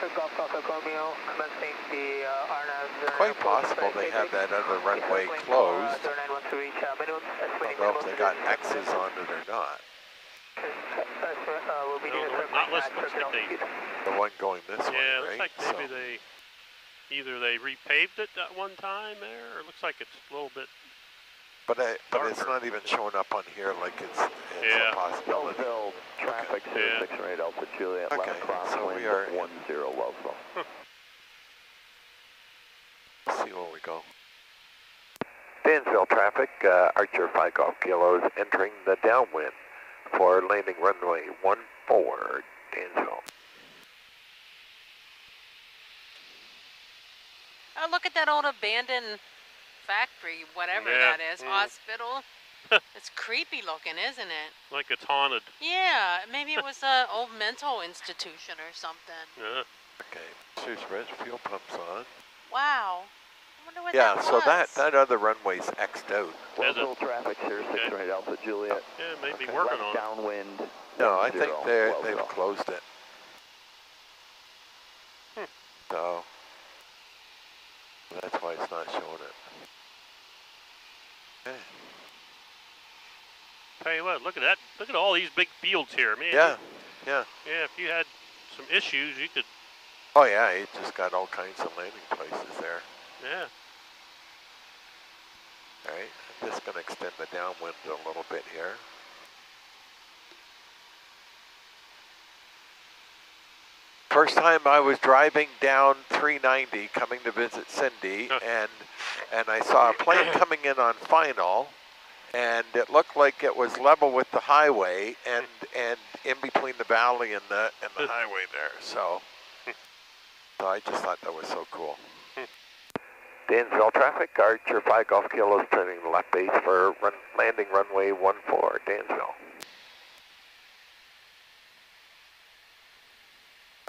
Quite possible they have that other runway closed. I don't know if they got X's on it or not. The one going this way, yeah, looks like maybe they, either they repaved it that one time there, or it looks like it's a little bit but it's not even showing up on here like it's a possibility. Dansville traffic 068 Alpha Juliet, left cross wind 10 low flow. Let's see where we go. Dansville traffic, Archer 5 golf kilos entering the downwind for landing runway 14, Dansville. Oh, look at that old abandoned factory, whatever that is, hospital. It's creepy looking, isn't it? Like it's haunted. Yeah, maybe it was an old mental institution or something. Yeah. Okay, Sue's Ridge, fuel pump's on. Wow. I wonder what that was. Yeah, so that other runway's X'd out. Local traffic here, 68 Alpha Juliet. Yeah, maybe working on it. Downwind. No, I think they've closed it. So that's why it's not showing it. Okay. Tell you what, look at that. Look at all these big fields here, man. Yeah, yeah. Yeah, if you had some issues, you could. Oh yeah, you just got all kinds of landing places there. Yeah. All right, I'm just going to extend the downwind a little bit here. First time I was driving down 390 coming to visit Cindy, and I saw a plane coming in on final, and it looked like it was level with the highway and in between the valley and the highway there. So I just thought that was so cool. Dansville traffic, Archer 5 golf kilos turning left base for landing runway 14, Dansville.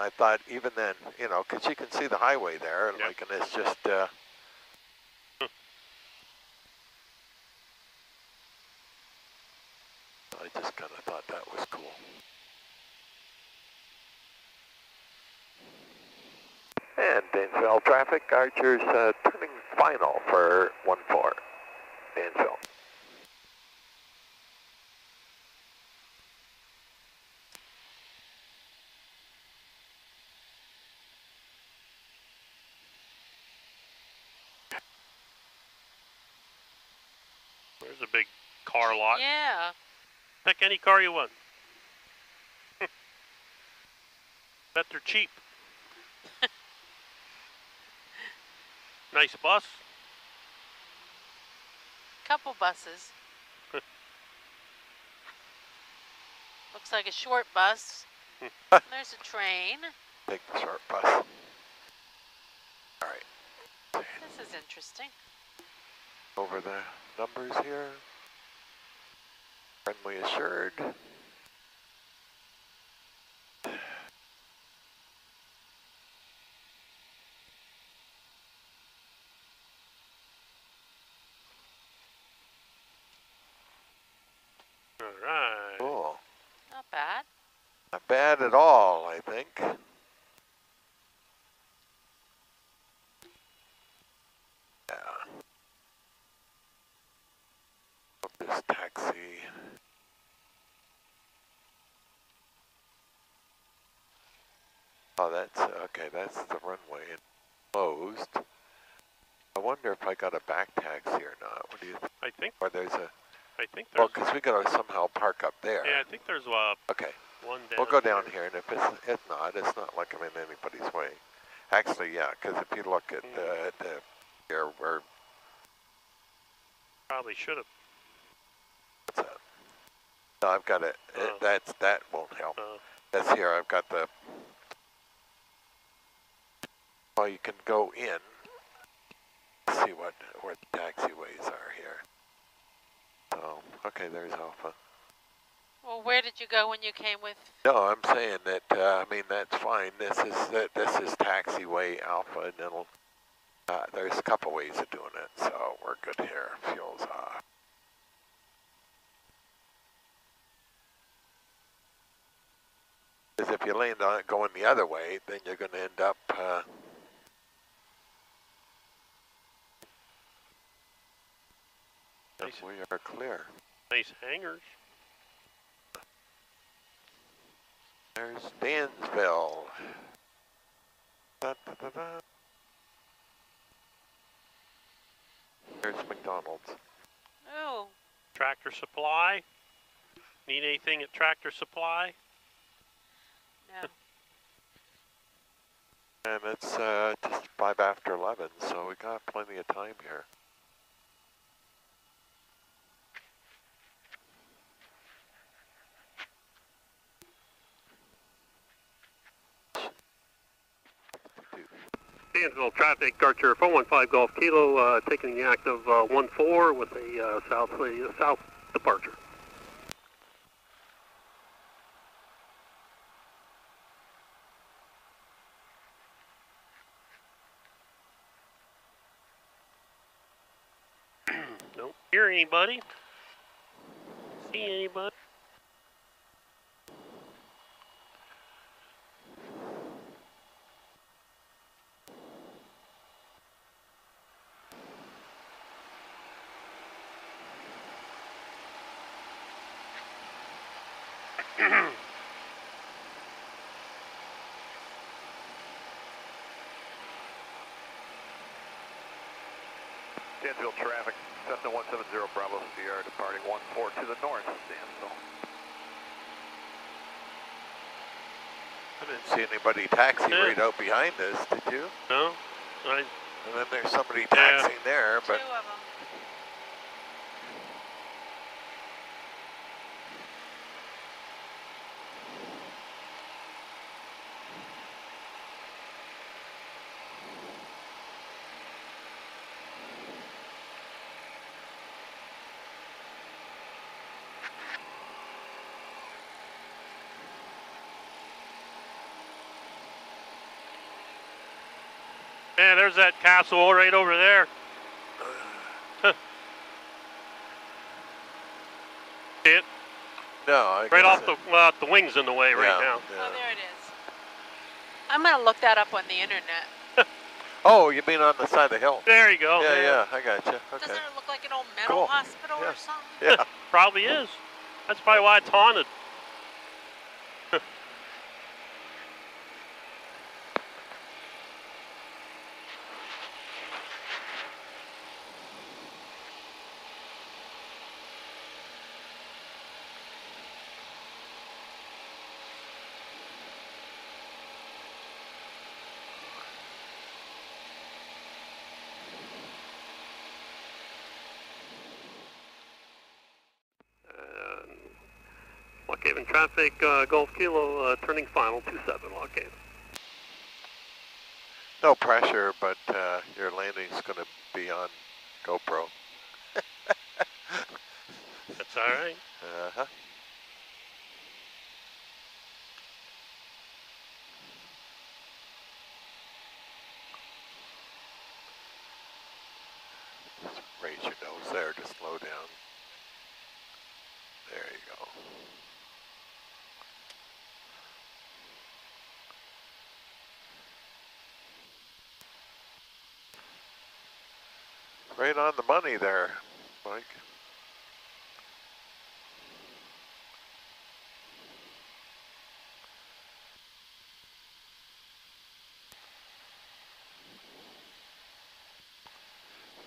I thought even then, you know, because you can see the highway there, and like, and it's just. I just kind of thought that was cool. And Dansville traffic, Archer's turning final for 14, Dansville. There's a big car lot. Yeah. Pick any car you want. Bet they're cheap. Nice bus. Couple buses. Looks like a short bus. There's a train. Take the short bus. All right. This is interesting. Over the numbers here. Friendly assured. Alright. Cool. Not bad. Not bad at all, I think. Yeah. Up this taxi. Oh, that's, okay, that's the runway. It's closed. I wonder if I got a back taxi or not. What do you think? I think. Or there's a. I think there's. Well, because we gotta somehow park up there. Yeah, I think there's okay. One down. We'll go down here, and if it's not like I'm in anybody's way. Actually, yeah, because if you look at the here, we're probably should have. What's that? No, I've got it. That won't help. That's here. I've got the. Well, you can go in. Let's see where the taxiways are here. Oh, okay, there's Alpha. Well, where did you go when you came with? No, I'm saying that, I mean, that's fine. This is taxiway Alpha, and it'll, there's a couple ways of doing it, so we're good here. Fuel's off. is if you land on it going the other way, then you're going to end up nice. We are clear. Nice hangers. There's Dansville. Da, da, da, da. There's McDonald's. Oh. Tractor Supply. Need anything at Tractor Supply? No. And it's just 5 after 11, so we got plenty of time here. Dansville traffic, Archer 415 Golf Kilo, taking the active 14 with a south departure. Don't hear anybody. See anybody. Dansville traffic, Cessna 170 Bravo Sierra departing 14 to the north of Dansville. I didn't see anybody taxiing right out behind us, did you? No. And then there's somebody taxiing there, but... 2 of them. Man, there's that castle right over there. See it? No, I right off the wing's in the way right now. Yeah. Oh, there it is. I'm gonna look that up on the internet. Oh, you mean on the side of the hill? There you go. Yeah, yeah, I got you. Okay. Doesn't it look like an old mental hospital or something? Yeah, probably is. That's probably why it's haunted. Lockhaven traffic, Golf Kilo, turning final 27, Lockhaven. No pressure, but your landing's going to be on GoPro. That's all right. Uh-huh. Just raise your nose there to slow down. There you go. Right on the money there, Mike.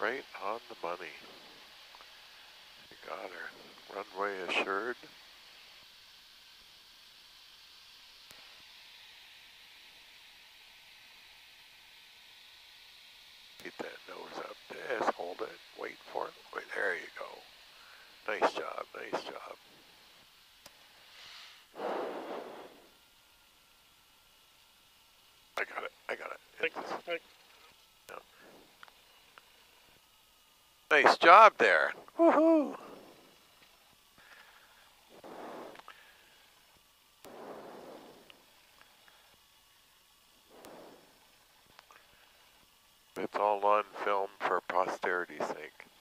Right on the money. You got her. Runway assured. Get that nose up. Yes, hold it. Wait for it. Wait, there you go. Nice job. Nice job. I got it. I got it. No. Nice job there. Woohoo! It's all on film for posterity's sake.